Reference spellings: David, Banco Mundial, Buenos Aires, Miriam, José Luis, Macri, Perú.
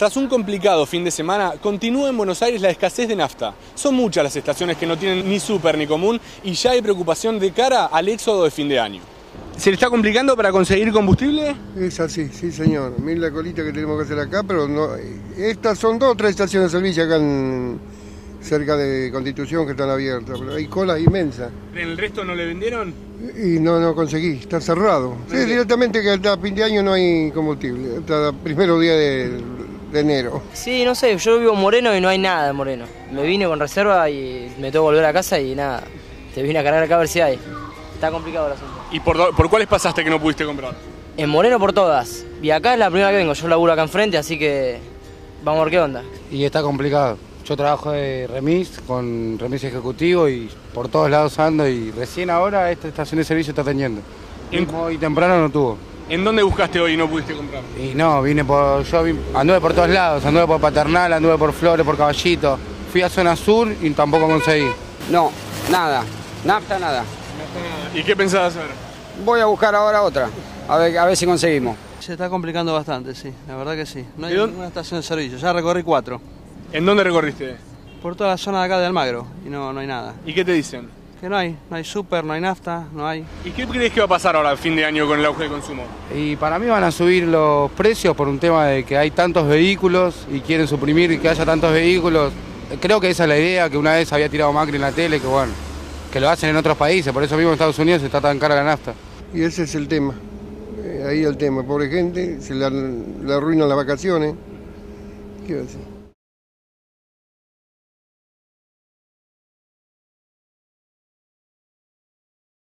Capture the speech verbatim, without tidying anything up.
Tras un complicado fin de semana, continúa en Buenos Aires la escasez de nafta. Son muchas las estaciones que no tienen ni súper ni común y ya hay preocupación de cara al éxodo de fin de año. ¿Se le está complicando para conseguir combustible? Es así, sí señor. Miren la colita que tenemos que hacer acá, pero no. Estas son dos o tres estaciones de servicio acá en, cerca de Constitución que están abiertas, pero hay colas inmensas. ¿En el resto no le vendieron? Y no, no conseguí, está cerrado. Sí, directamente que hasta fin de año no hay combustible, hasta el primero día del de enero. Sí, no sé, yo vivo en Moreno y no hay nada en Moreno. Me vine con reserva y me tengo que volver a casa y nada, te vine a cargar acá a ver si hay. Está complicado el asunto. ¿Y por, por cuáles pasaste que no pudiste comprar? En Moreno por todas. Y acá es la primera que vengo, yo laburo acá enfrente, así que vamos a ver qué onda. Y está complicado. Yo trabajo de remis, con remis ejecutivo y por todos lados ando y recién ahora esta estación de servicio está atendiendo. Hoy temprano no tuvo. ¿En dónde buscaste hoy y no pudiste comprar? Y no, vine por, yo vine, anduve por todos lados, anduve por Paternal, anduve por Flores, por Caballito. Fui a Zona Sur y tampoco conseguí. No, nada, nafta nada. ¿Y qué pensás hacer? Voy a buscar ahora otra, a ver, a ver si conseguimos. Se está complicando bastante, sí, la verdad que sí. No hay ninguna estación de servicio, ya recorrí cuatro. ¿En dónde recorriste? Por toda la zona de acá de Almagro y no, no hay nada. ¿Y qué te dicen? Que no hay, no hay súper, no hay nafta, no hay. ¿Y qué crees que va a pasar ahora al fin de año con el auge de consumo? Y para mí van a subir los precios por un tema de que hay tantos vehículos y quieren suprimir que haya tantos vehículos. Creo que esa es la idea que una vez había tirado Macri en la tele, que bueno, que lo hacen en otros países, por eso mismo en Estados Unidos está tan cara la nafta. Y ese es el tema, ahí el tema, pobre gente, se le arruinan las vacaciones, ¿qué va a hacer?